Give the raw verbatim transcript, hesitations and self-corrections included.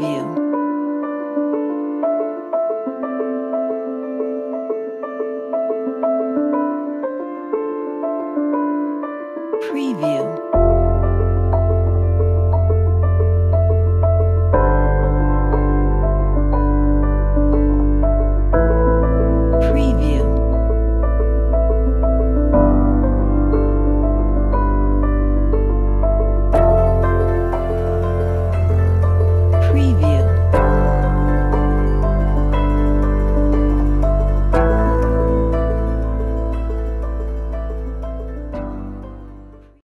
of you. Preview.